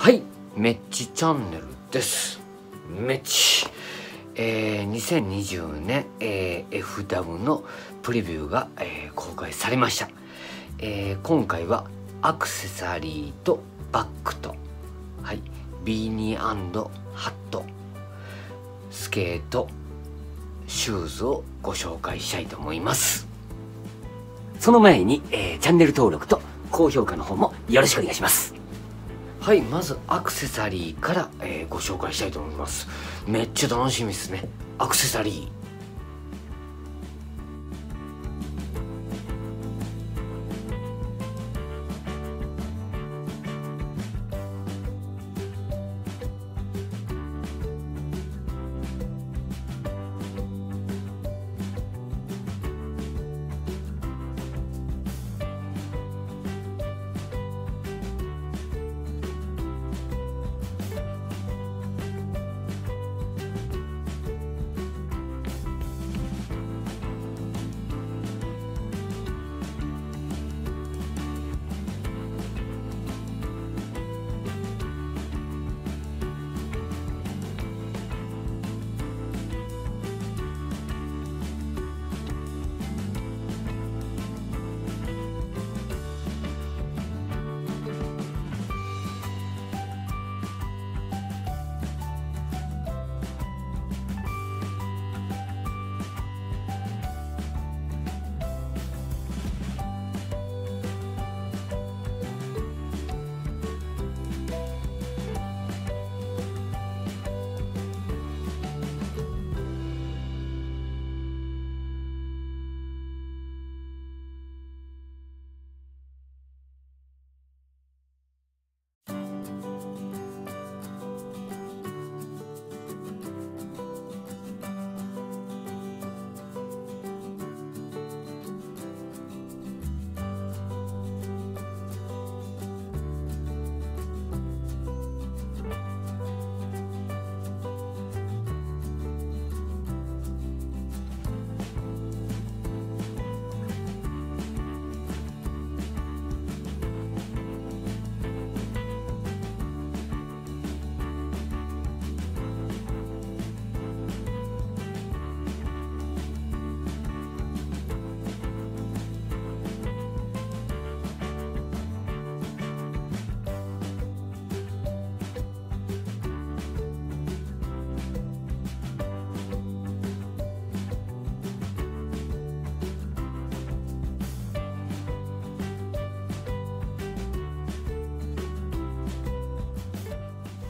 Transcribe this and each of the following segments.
はい、めっちチャンネルです。めっち。2020年、FW のプレビューが、公開されました。今回はアクセサリーとバッグと、はい、ビーニー&ハット、スケート、シューズをご紹介したいと思います。その前に、チャンネル登録と高評価の方もよろしくお願いします。はい、まずアクセサリーから、ご紹介したいと思います。めっちゃ楽しみですね。アクセサリー。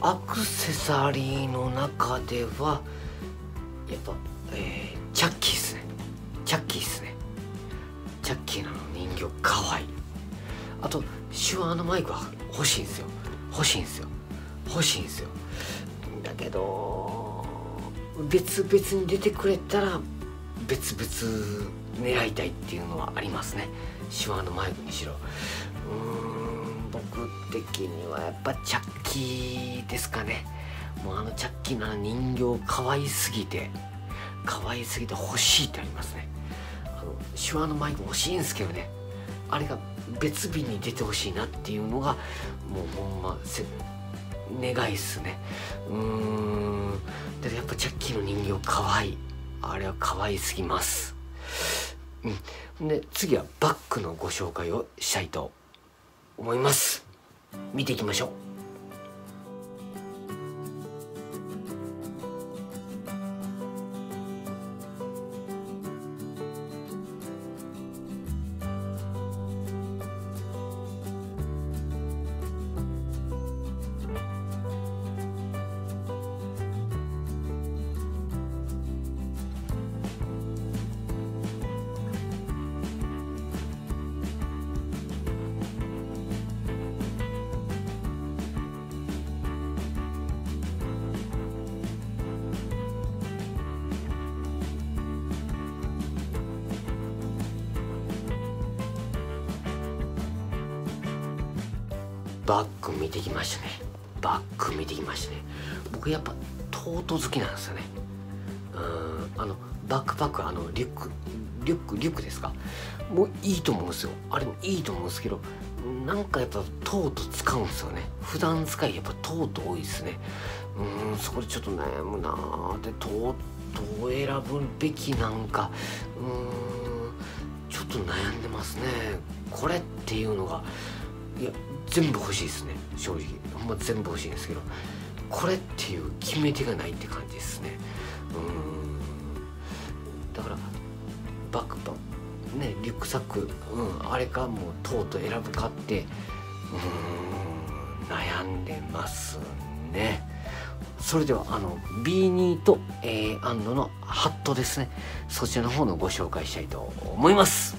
アクセサリーの中ではやっぱ、チャッキーですね。チャッキーですね。チャッキーなの人形かわいい。あと手話のマイクは欲しいんですよ。欲しいんですよ。欲しいんですよ。だけど別々に出てくれたら別々狙いたいっていうのはありますね。手話のマイクにしろ。僕的にはやっぱチャッキーですかね。もうあのチャッキーな人形可愛すぎて欲しいってありますね。あの手話のマイク欲しいんですけどね、あれが別日に出てほしいなっていうのがもうほんま願いっすね。だからやっぱチャッキーの人形可愛い。あれは可愛すぎます。で次はバッグのご紹介をしたいと思います。見ていきましょう。バッグ見てきましたね。僕やっぱトート好きなんですよね。あのバックパック、あのリュックですか、もういいと思うんですよ。あれもいいと思うんですけど、なんかやっぱトート使うんですよね。普段使いやっぱトート多いですね。そこでちょっと悩むなー。でトートを選ぶべきなんかちょっと悩んでますね。これっていうのがいや全部欲しいですね。正直ほんま全部欲しいんですけど、これっていう決め手がないって感じですね。だからバックパックね、リュックサック、あれかもうトート選ぶかって悩んでますね。それではB2 と A&のハットですね、そちらの方のご紹介したいと思います。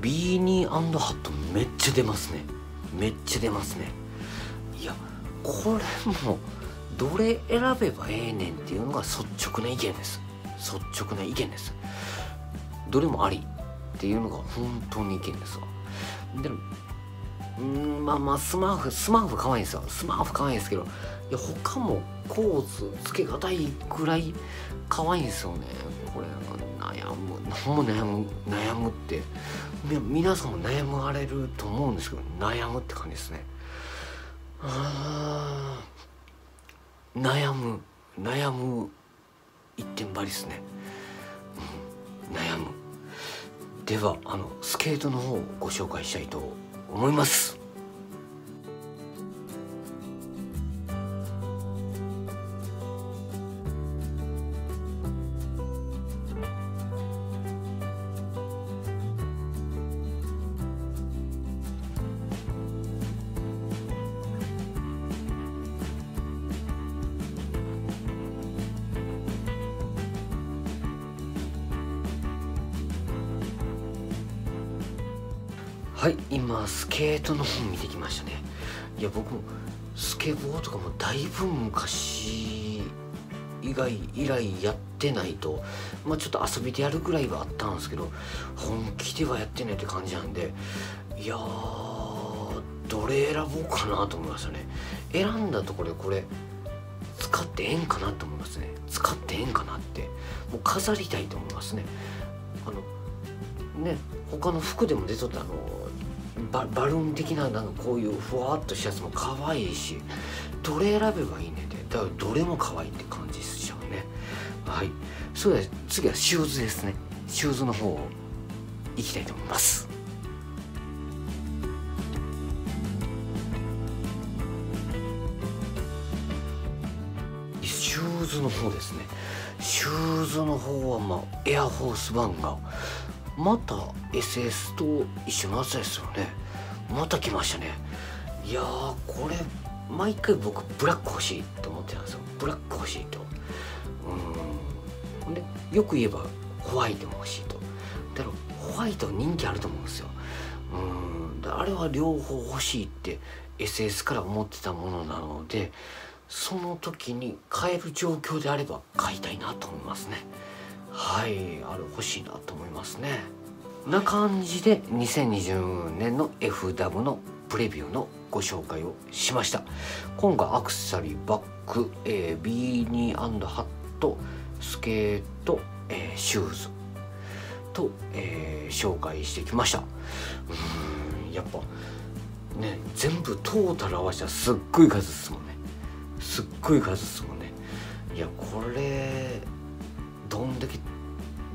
ビーニー&ハットめっちゃ出ますね。めっちゃ出ますね。いやこれもどれ選べばええねんっていうのが率直な意見です。率直な意見です。どれもありっていうのが本当に意見ですわ。でもまあスマーフ可愛いんですよ。スマーフ可愛いんですけど、いや他も構図つけがたいくらい可愛いんですよね。これ悩むって皆さんも悩まれると思うんですけど、悩むって感じですね。悩む一点張りですね、うん、悩む。ではスケートの方をご紹介したいと思います。はい、今スケートの方見てきましたね。いや、僕もスケボーとかもだいぶ昔以来やってないと、まあちょっと遊びでやるぐらいはあったんですけど、本気ではやってないって感じなんで、いやー、どれ選ぼうかなと思いましたね。選んだところでこれ使ってええんかなと思いますね。使ってええんかなって、もう飾りたいと思いますね。ね、他の服でも出とったバルーン的な、なんかこういうふわっとしたやつも可愛いし、どれ選べばいいねんて、だからどれも可愛いって感じしちゃうね。はい、それでは次はシューズですね。シューズの方いきたいと思います。シューズの方ですね。シューズの方はまあエアフォース1がまた SS と一緒のやつですよね。また来ましたね。いやー、これ毎回僕ブラック欲しいと思ってたんですよ。ブラック欲しいと、でよく言えばホワイトも欲しいと。だからホワイト人気あると思うんですよ。あれは両方欲しいって SS から思ってたものなので、その時に買える状況であれば買いたいなと思いますね。はい、あれ欲しいなと思いますね。な感じで2020年の FW のプレビューのご紹介をしました。今回アクセサリー、バッグ、ビーニー&ハット、スケート、シューズと、紹介してきました。やっぱね、全部トータル合わせたらすっごい数ですもんね。すっごい数ですもんね。いや、これどんだけ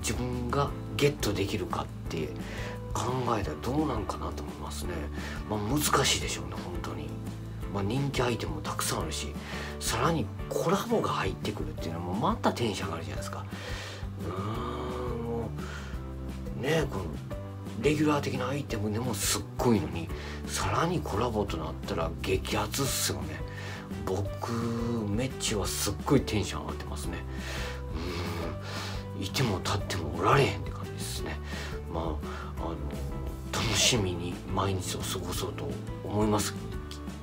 自分がゲットできるかって考えたらどうなんかなと思いますね。まあ難しいでしょうね、本当に。まあ人気アイテムもたくさんあるし、さらにコラボが入ってくるっていうのはもうまたテンション上がるじゃないですか。ねえ、このレギュラー的なアイテムでもすっごいのに、さらにコラボとなったら激アツっすよね。僕めっちはすっごいテンション上がってますね。いても立ってもおられへんって感じですね。まあ楽しみに毎日を過ごそうと思います。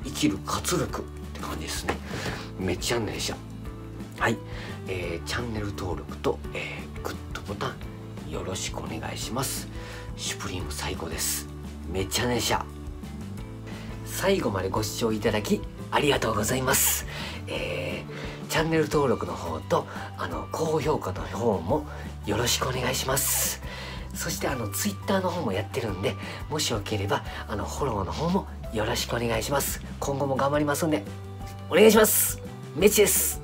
生きる活力って感じですね。めっちゃんでした。はい、チャンネル登録と、グッドボタンよろしくお願いします。シュプリーム最高です。めっちゃんでした。最後までご視聴いただきありがとうございます。チャンネル登録の方と高評価の方もよろしくお願いします。そしてTwitter の方もやってるんで、もしよければフォローの方もよろしくお願いします。今後も頑張りますんでお願いします。メチです。